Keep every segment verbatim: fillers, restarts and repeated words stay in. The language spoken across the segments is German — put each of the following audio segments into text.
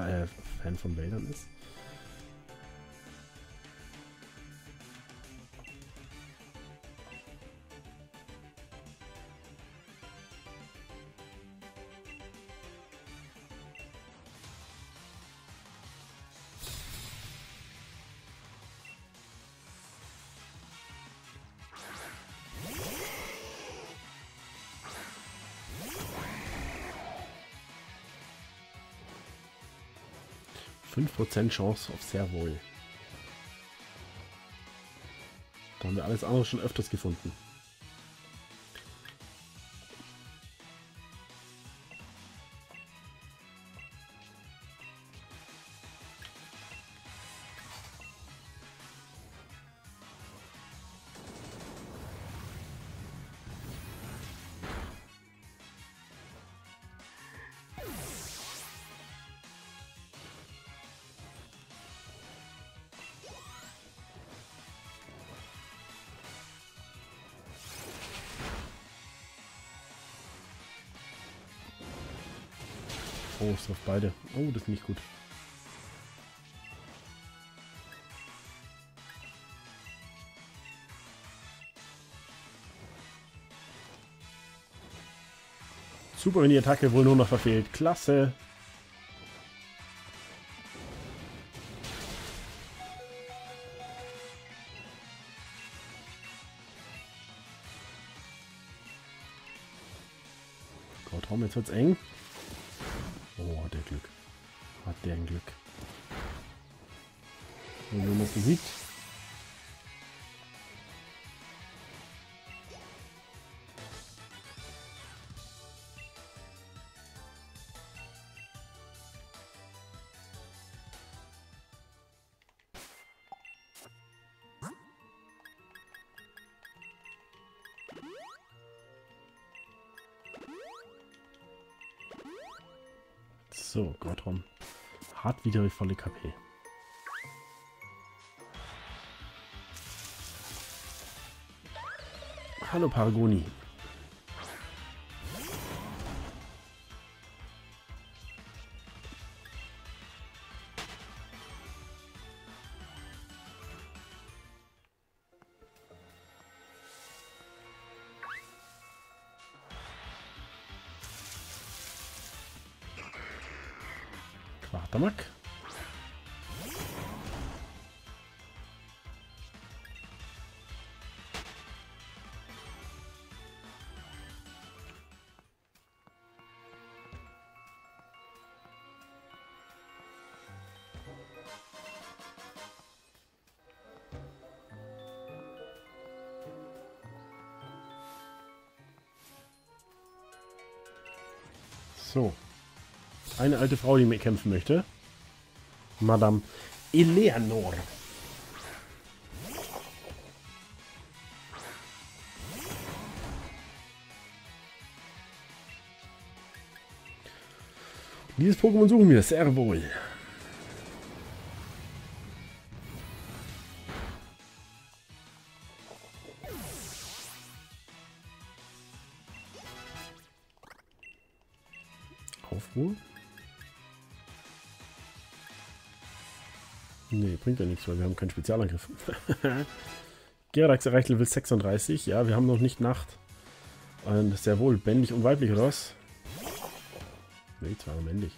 äh, Fan von Wäldern ist. fünf Prozent Chance auf Servol. Da haben wir alles andere schon öfters gefunden. Oh, ist auf beide. Oh, das ist nicht gut. Super, wenn die Attacke wohl nur noch verfehlt. Klasse. Gott, Raum, jetzt wird's eng. Oh, hat der Glück. Hat der ein Glück. Und wir haben uns besiegt. So, Gotthorn hat wieder die volle K P. Hallo Argoni. Quartermack. So. Eine alte Frau, die mit kämpfen möchte. Madame Eleanor. Dieses Pokémon suchen wir. Servol. Aufruhr. Nee, bringt ja nichts, weil wir haben keinen Spezialangriff. Geradax erreicht Level sechsunddreißig. Ja, wir haben noch nicht Nacht. Und das ist ja wohl männlich und weiblich, oder was? Nee, zwar männlich.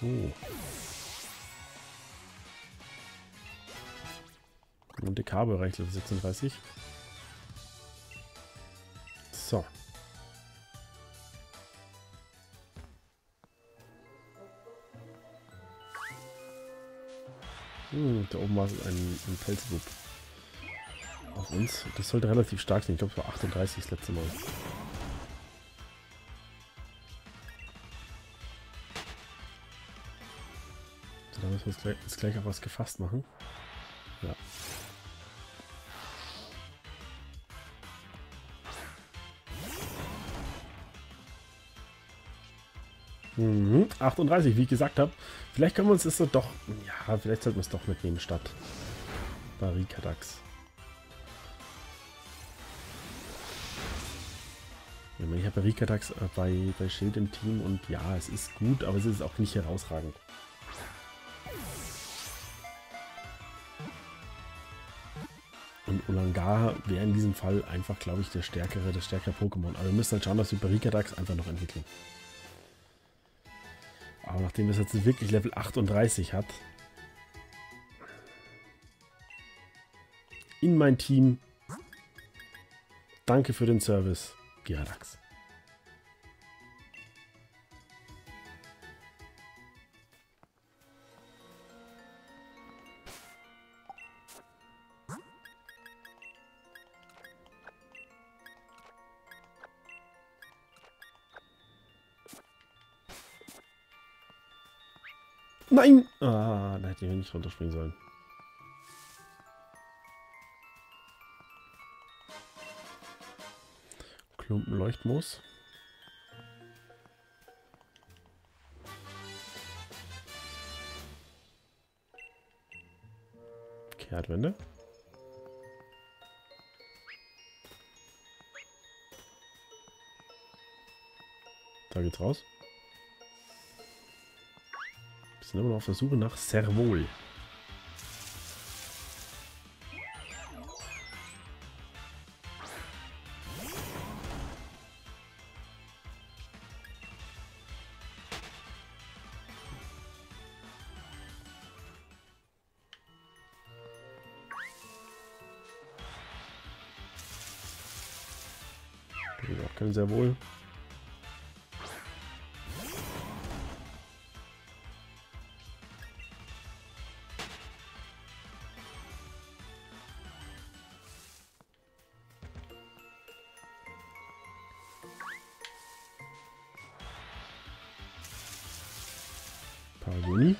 So. Und die Kabel erreicht Level sechsunddreißig. So. Hm, da oben war es ein, ein Pelzebub auf uns. Das sollte relativ stark sein. Ich glaube, es war achtunddreißig das letzte Mal. So, da müssen wir uns gleich, uns gleich auf was gefasst machen. Ja. achtunddreißig, wie ich gesagt habe. Vielleicht können wir uns das so doch... Ja, vielleicht sollten wir es doch mitnehmen statt Barrikadax. Ich habe Barrikadax bei, bei Schild im Team und ja, es ist gut, aber es ist auch nicht herausragend. Und Ulanga wäre in diesem Fall einfach, glaube ich, der stärkere, der stärkere Pokémon. Aber wir müssen halt schauen, dass wir Barrikadax einfach noch entwickeln. Aber nachdem es jetzt wirklich Level achtunddreißig hat, in mein Team, danke für den Service, Geradax. Nein! Ah, da hätte ich nicht runterspringen sollen. Klumpenleuchtmoos. Kehrtwende. Da geht's raus. Wir sind immer noch auf der Suche nach Servol. Auch kein sehr wohl. Paulina.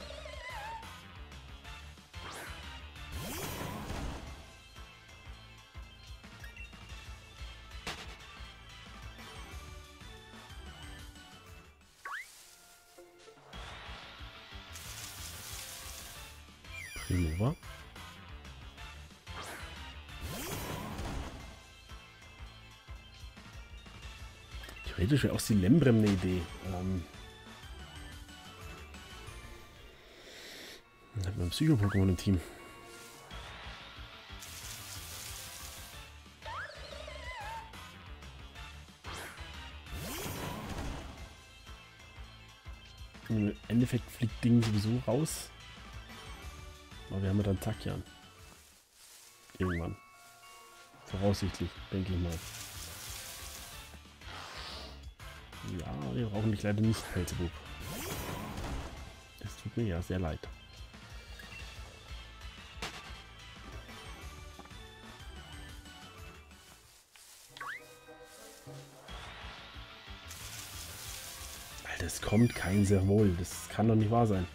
Primova. Theoretisch wäre auch Silembrem eine Idee. Ähm Dann hat man ein Psycho-Pokémon im Team. Im Endeffekt fliegt Ding sowieso raus. Aber wir haben ja dann Takian. Irgendwann. Voraussichtlich, denke ich mal. Ja, wir brauchen dich leider nicht, Pelzebub. Es tut mir ja sehr leid. Alter, es kommt kein Servol. Das kann doch nicht wahr sein.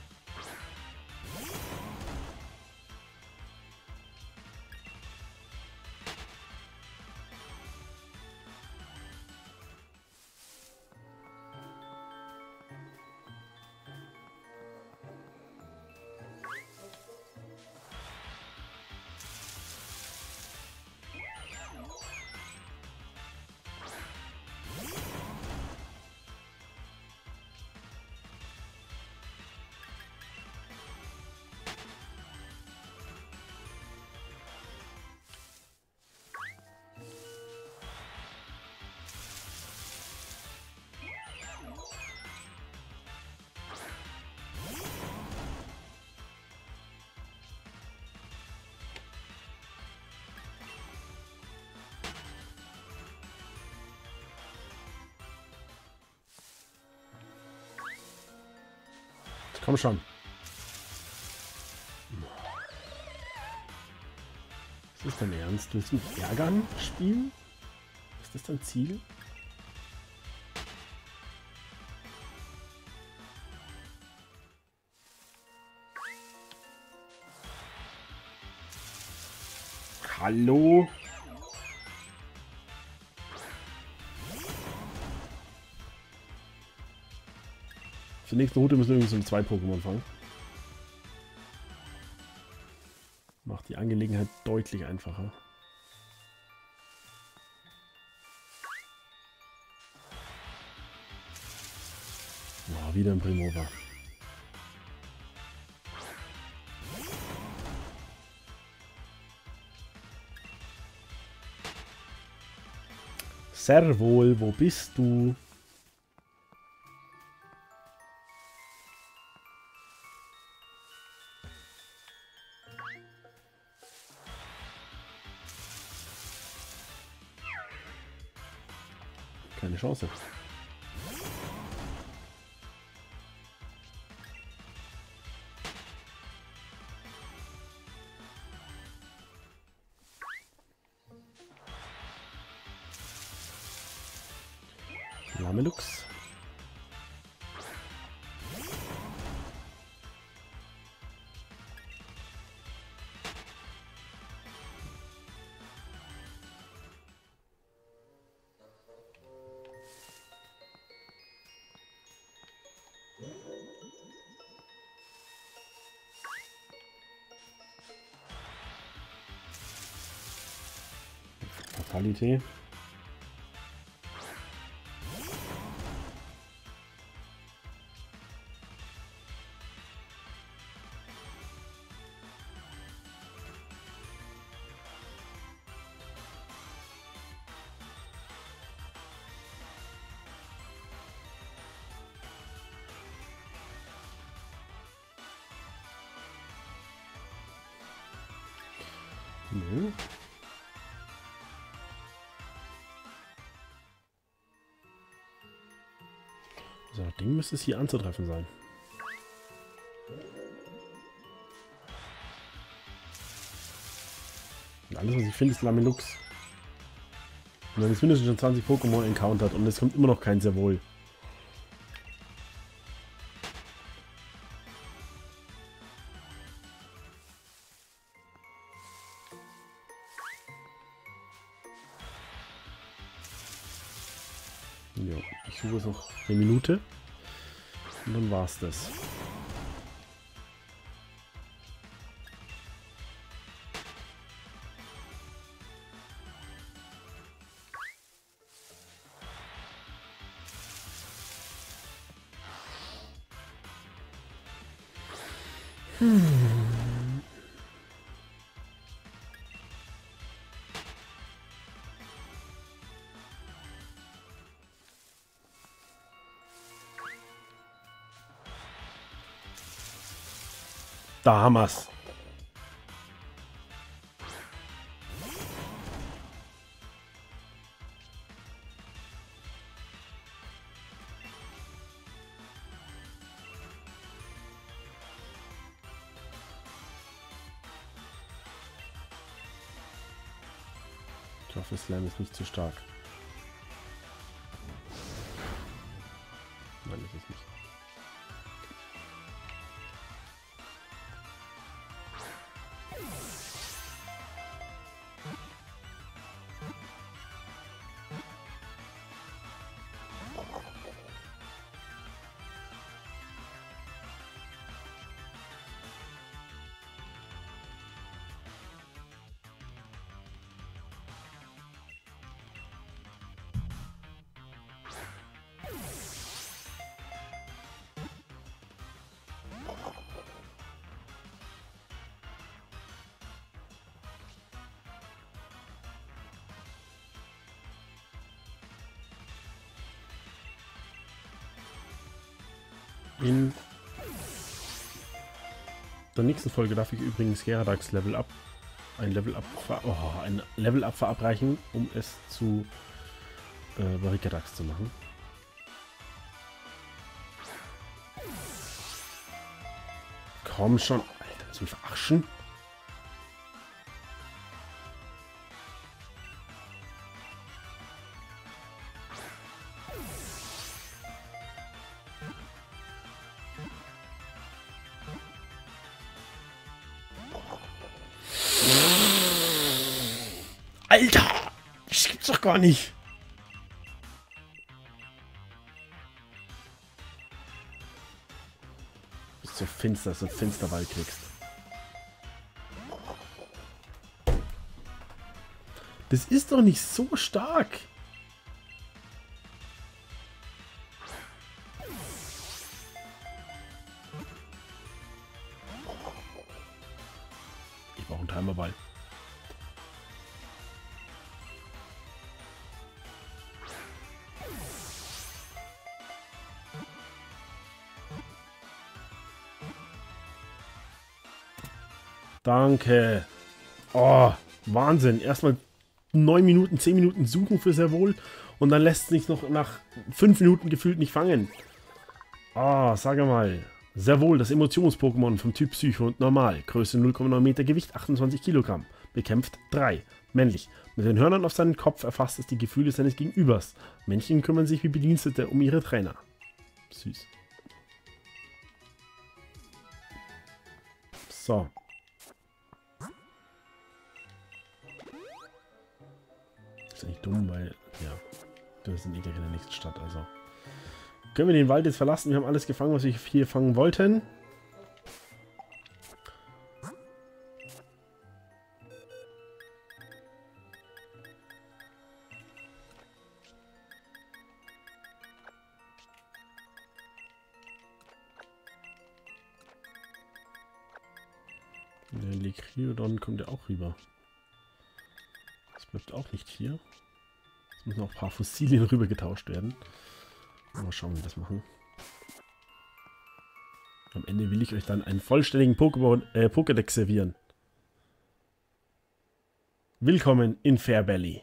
Komm schon. Ist das dein Ernst? Willst du mich ärgern spielen? Ist das dein Ziel? Hallo? Zur nächsten Route müssen wir irgendwie so zwei Pokémon fangen. Macht die Angelegenheit deutlich einfacher. Oh, wieder ein Primova. Servol, wo bist du? Keine Chance. Lamilux. Fatalität. Nö. So, das Ding müsste es hier anzutreffen sein. Und alles, was ich finde, ist Lamilux. Und dann ist mindestens schon zwanzig Pokémon encountered und es kommt immer noch kein Servol. Ja, ich suche es noch eine Minute und dann war's das. Hm. Da haben wir's. Ich hoffe, das Slam ist nicht zu stark. Nein, das ist nicht. In der nächsten Folge darf ich übrigens Geradax Level Up, ein Level Up, oh, ein Level Up verabreichen, um es zu äh, Barrikadax zu machen. Komm schon, Alter, willst du mich verarschen? Alter! Das gibt's doch gar nicht! Ist so finster, so Finsterwald kriegst. Das ist doch nicht so stark! Danke. Oh, Wahnsinn. Erstmal neun Minuten, zehn Minuten suchen für Servol und dann lässt es sich noch nach fünf Minuten gefühlt nicht fangen. Ah, oh, sage mal. Servol, das Emotions-Pokémon vom Typ Psycho und Normal. Größe null Komma neun Meter, Gewicht achtundzwanzig Kilogramm. Bekämpft drei. Männlich. Mit den Hörnern auf seinen Kopf erfasst es die Gefühle seines Gegenübers. Männchen kümmern sich wie Bedienstete um ihre Trainer. Süß. So. Ist eigentlich dumm, weil, ja, wir sind eh gleich in der nächsten Stadt, also. Können wir den Wald jetzt verlassen? Wir haben alles gefangen, was wir hier fangen wollten. Der Lekryodon kommt ja auch rüber. Das bleibt auch nicht hier. Es müssen auch ein paar Fossilien rüber getauscht werden. Mal schauen, wie wir das machen. Am Ende will ich euch dann einen vollständigen Pokémon, äh, Pokédex servieren. Willkommen in Fairballey.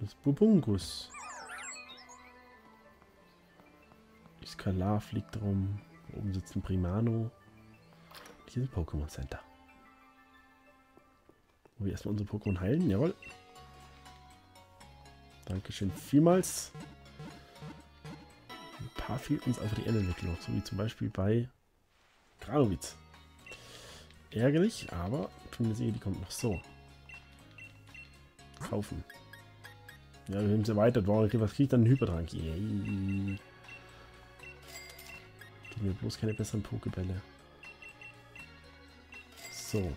Das Bubungus. Skalar fliegt rum. Oben sitzt ein Primano. Hier ist ein Pokémon Center. Wo wir erstmal unsere Pokémon heilen. Jawohl. Dankeschön vielmals. Ein paar fehlt uns einfach die Endentwicklung. So wie zum Beispiel bei Granowitz. Ärgerlich, aber tun wir sehen, die kommt noch so. Kaufen. Ja, wir haben es erweitert. Wow, okay, was kriegt dann ein Hypertrank? Yay. Mir bloß keine besseren Pokebälle. So.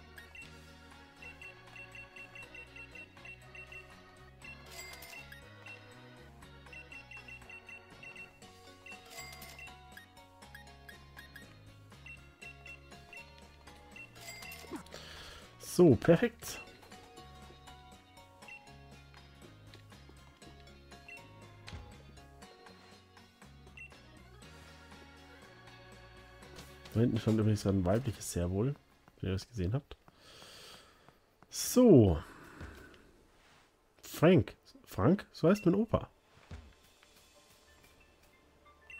So, perfekt. Da hinten stand übrigens ein weibliches Servol, wenn ihr das gesehen habt. So. Frank. Frank? So heißt mein Opa.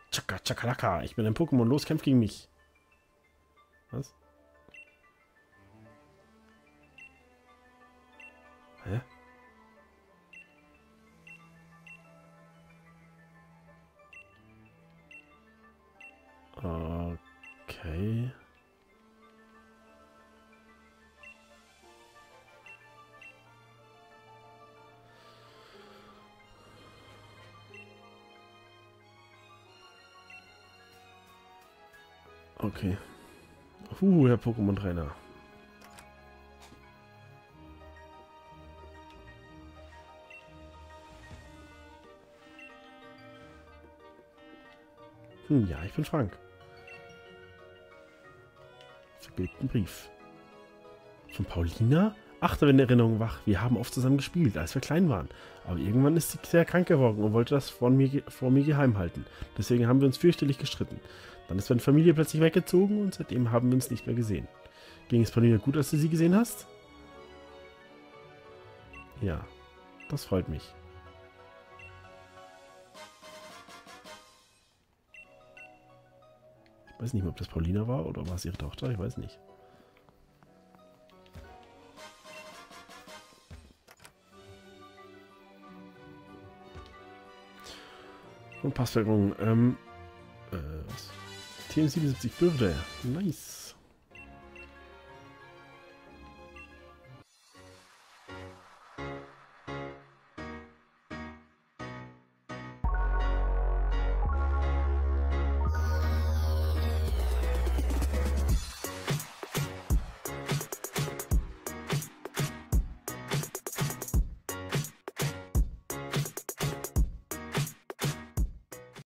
Chaka, chakalaka. Ich bin ein Pokémon. Los, kämpf gegen mich. Was? Hä? Okay. Okay. Okay. Uh, Herr Pokémon-Trainer. Hm, ja, ich bin Frank. Gebeten Brief. Von Paulina? Ach, da werden Erinnerungen wach. Wir haben oft zusammen gespielt, als wir klein waren. Aber irgendwann ist sie sehr krank geworden und wollte das vor mir, vor mir geheim halten. Deswegen haben wir uns fürchterlich gestritten. Dann ist meine Familie plötzlich weggezogen und seitdem haben wir uns nicht mehr gesehen. Ging es Paulina gut, als du sie gesehen hast? Ja, das freut mich. Ich weiß nicht mehr, ob das Paulina war oder war es ihre Tochter, ich weiß nicht. Und Passverrückung. Ähm, äh, T M siebenundsiebzig Bürde. Nice.